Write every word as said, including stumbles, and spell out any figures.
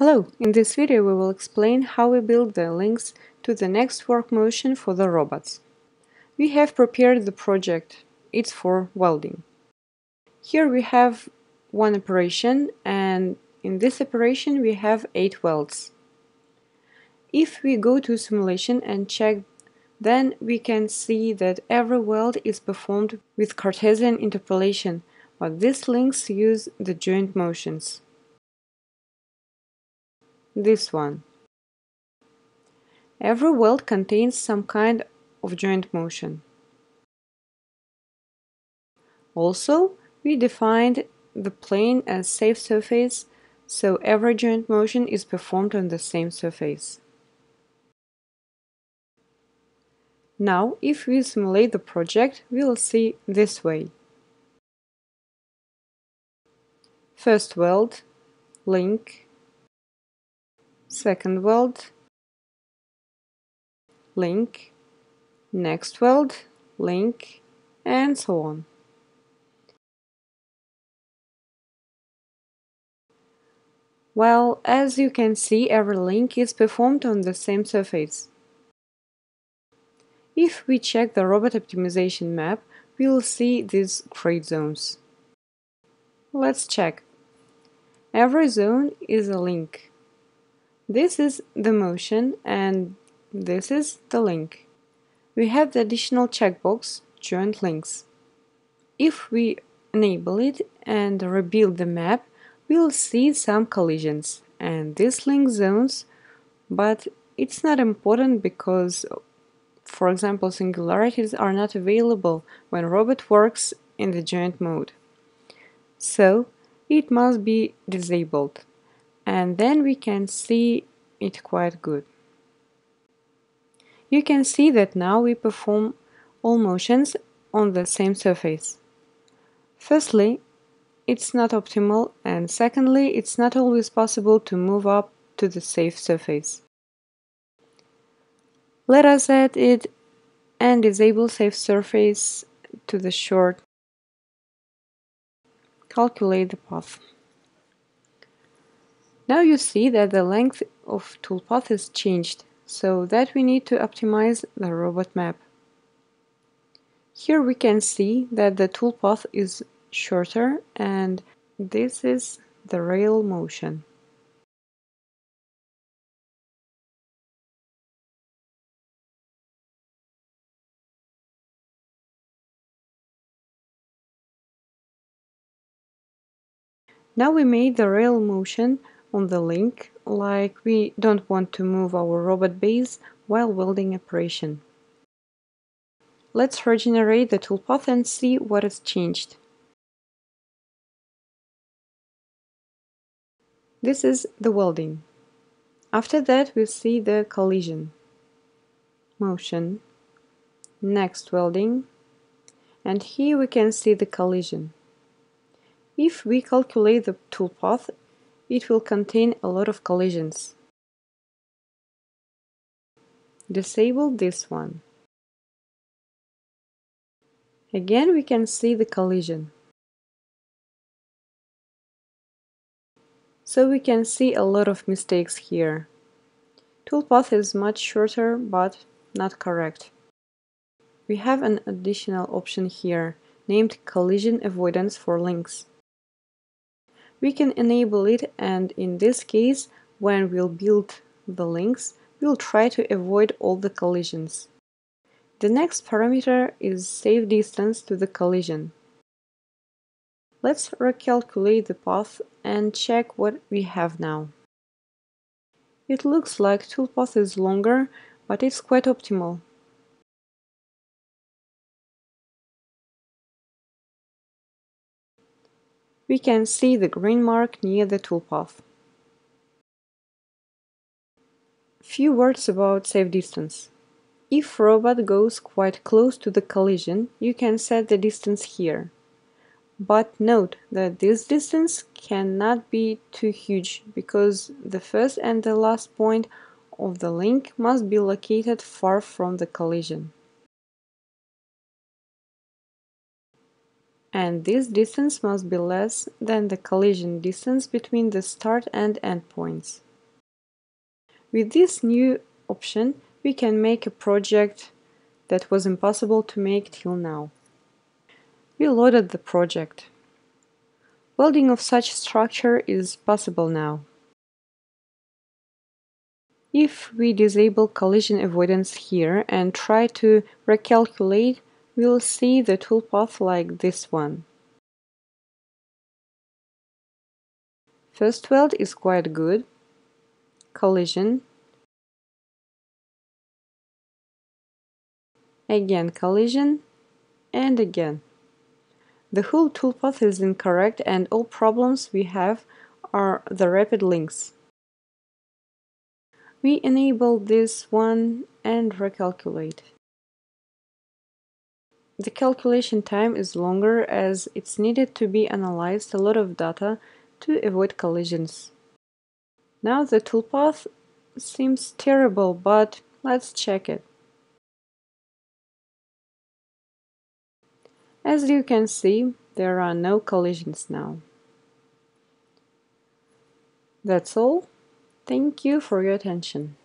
Hello, in this video we will explain how we build the links to the next work motion for the robots. We have prepared the project, it's for welding. Here we have one operation, and in this operation we have eight welds. If we go to simulation and check, then we can see that every weld is performed with Cartesian interpolation, but these links use the joint motions. This one. Every weld contains some kind of joint motion. Also, we defined the plane as safe surface, so every joint motion is performed on the same surface. Now, if we simulate the project, we will see this way. First weld, link. Second weld, link, next weld, link, and so on. Well, as you can see, every link is performed on the same surface. If we check the robot optimization map, we will see these gray zones. Let's check. Every zone is a link. This is the motion and this is the link. We have the additional checkbox joint links. If we enable it and rebuild the map, we'll see some collisions and these link zones, but it's not important because, for example, singularities are not available when robot works in the joint mode. So it must be disabled. And then we can see it quite good. You can see that now we perform all motions on the same surface. Firstly, it's not optimal, and secondly, it's not always possible to move up to the safe surface. Let us add it and disable safe surface to the short. Calculate the path. Now you see that the length of toolpath is changed, so that we need to optimize the robot map. Here we can see that the toolpath is shorter and this is the rail motion. Now we made the rail motion on the link, like we don't want to move our robot base while welding operation. Let's regenerate the toolpath and see what is changed. This is the welding. After that we see the collision, motion, next welding, and here we can see the collision. If we calculate the toolpath, it will contain a lot of collisions. Disable this one. Again, we can see the collision. So we can see a lot of mistakes here. Toolpath is much shorter, but not correct. We have an additional option here, named Collision Avoidance for Links. We can enable it, and in this case, when we'll build the links, we'll try to avoid all the collisions. The next parameter is safe distance to the collision. Let's recalculate the path and check what we have now. It looks like toolpath is longer, but it's quite optimal. We can see the green mark near the toolpath. Few words about safe distance. If robot goes quite close to the collision, you can set the distance here. But note that this distance cannot be too huge, because the first and the last point of the link must be located far from the collision. And this distance must be less than the collision distance between the start and end points. With this new option, we can make a project that was impossible to make till now. We loaded the project. Welding of such structure is possible now. If we disable collision avoidance here and try to recalculate, we'll see the toolpath like this one. First weld is quite good. Collision. Again collision. And again. The whole toolpath is incorrect and all problems we have are the rapid links. We enable this one and recalculate. The calculation time is longer as it's needed to be analyzed a lot of data to avoid collisions. Now the toolpath seems terrible, but let's check it. As you can see, there are no collisions now. That's all. Thank you for your attention.